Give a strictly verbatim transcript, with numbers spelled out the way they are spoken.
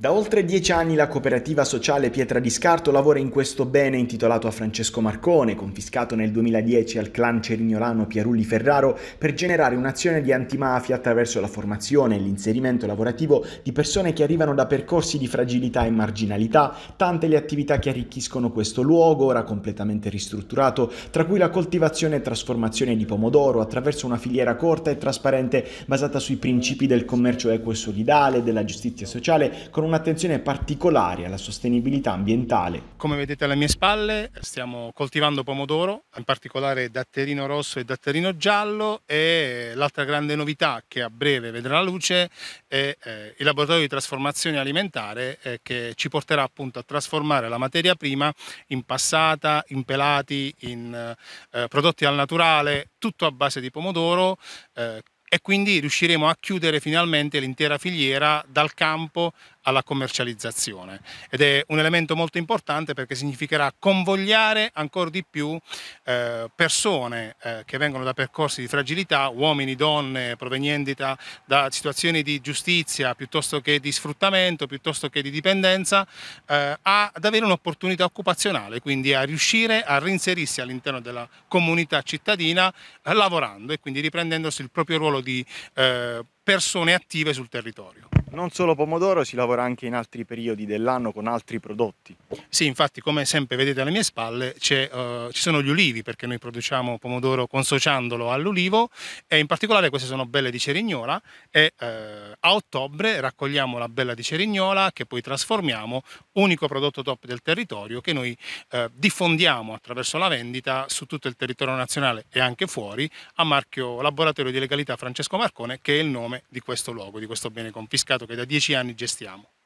Da oltre dieci anni la cooperativa sociale Pietra di Scarto lavora in questo bene intitolato a Francesco Marcone, confiscato nel duemiladieci al clan cerignolano Pierulli Ferraro, per generare un'azione di antimafia attraverso la formazione e l'inserimento lavorativo di persone che arrivano da percorsi di fragilità e marginalità, tante le attività che arricchiscono questo luogo, ora completamente ristrutturato, tra cui la coltivazione e trasformazione di pomodoro attraverso una filiera corta e trasparente basata sui principi del commercio equo e solidale, della giustizia sociale, con un'attenzione particolare alla sostenibilità ambientale. Come vedete alle mie spalle stiamo coltivando pomodoro, in particolare datterino rosso e datterino giallo, e l'altra grande novità che a breve vedrà la luce è eh, il laboratorio di trasformazione alimentare eh, che ci porterà appunto a trasformare la materia prima in passata, in pelati, in eh, prodotti al naturale, tutto a base di pomodoro, eh, e quindi riusciremo a chiudere finalmente l'intera filiera dal campo alla commercializzazione, ed è un elemento molto importante perché significherà convogliare ancora di più eh, persone eh, che vengono da percorsi di fragilità, uomini, donne, provenienti da, da situazioni di giustizia piuttosto che di sfruttamento, piuttosto che di dipendenza, eh, ad avere un'opportunità occupazionale, quindi a riuscire a reinserirsi all'interno della comunità cittadina eh, lavorando e quindi riprendendosi il proprio ruolo di eh, persone attive sul territorio. Non solo pomodoro, si lavora anche in altri periodi dell'anno con altri prodotti. Sì, infatti come sempre vedete alle mie spalle c'è, uh, ci sono gli ulivi, perché noi produciamo pomodoro consociandolo all'ulivo, e in particolare queste sono Belle di Cerignola, e uh, a ottobre raccogliamo la Bella di Cerignola che poi trasformiamo, unico prodotto top del territorio che noi uh, diffondiamo attraverso la vendita su tutto il territorio nazionale e anche fuori, a marchio Laboratorio di Legalità Francesco Marcone, che è il nome di questo luogo, di questo bene confiscato che da dieci anni gestiamo.